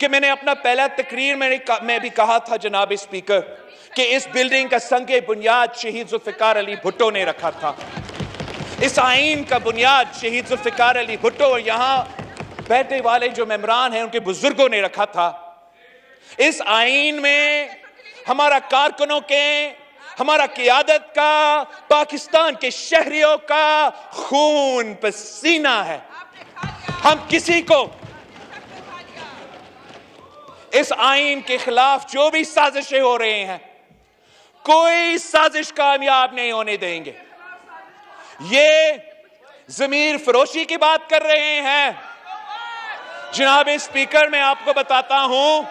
कि मैंने अपना पहला तकरीर में भी कहा था जनाब स्पीकर कि इस बिल्डिंग का संगे बुनियाद शहीद जुल्फिकार अली भुट्टो ने रखा था। इस आइन का बुनियाद शहीद जुल्फिकार अली भुट्टो और यहाँ बैठे वाले जो मेम्बरान हैं उनके बुजुर्गों ने रखा था। इस आइन में हमारा कारकुनों के, हमारा क़ियादत का, पाकिस्तान के शहरियों का खून पसीना है। हम किसी को इस आइन के खिलाफ जो भी साजिशें हो रहे हैं, कोई साजिश कामयाब नहीं होने देंगे। ये जमीर फरोशी की बात कर रहे हैं। जनाब स्पीकर, मैं आपको बताता हूं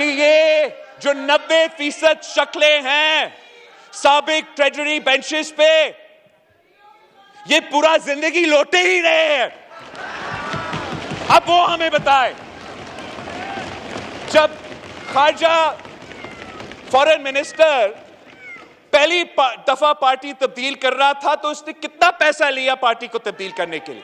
कि ये जो 90% शक्लें हैं साबिक ट्रेजरी बेंचेस पे, ये पूरा जिंदगी लौटे ही रहे हैं। अब वो हमें बताए, जब खारजा फॉरेन मिनिस्टर पहली दफा पार्टी तब्दील कर रहा था तो उसने कितना पैसा लिया पार्टी को तब्दील करने के लिए,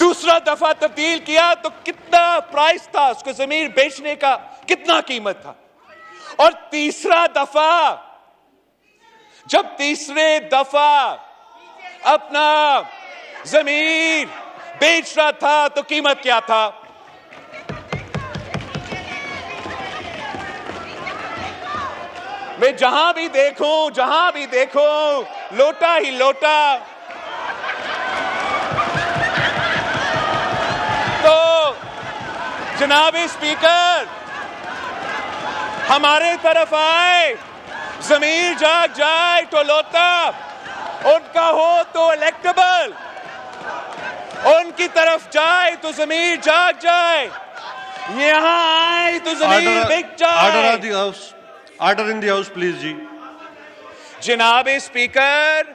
दूसरा दफा तब्दील किया तो कितना प्राइस था उसको, जमीन बेचने का कितना कीमत था, और तीसरा दफा जब तीसरे दफा अपना जमीन बेच रहा था तो कीमत क्या था। मैं जहां भी देखूं लोटा ही लोटा। तो जनाब स्पीकर, हमारे तरफ आए, जमीर जाग जाए तो लोटा, उनका हो तो इलेक्टेबल, उनकी तरफ जाए तो जमीर जाग जाए, यहां आए तो जमीर बिक जाए। Order in the house please जी। जनाब स्पीकर,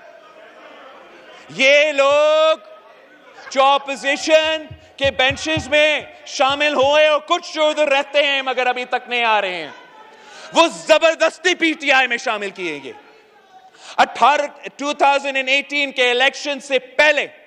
ये लोग जो ऑपोजिशन के बेंचेस में शामिल हुए और कुछ जो उधर रहते हैं मगर अभी तक नहीं आ रहे हैं, वो जबरदस्ती पीटीआई में शामिल किए गए। 2018 के इलेक्शन से पहले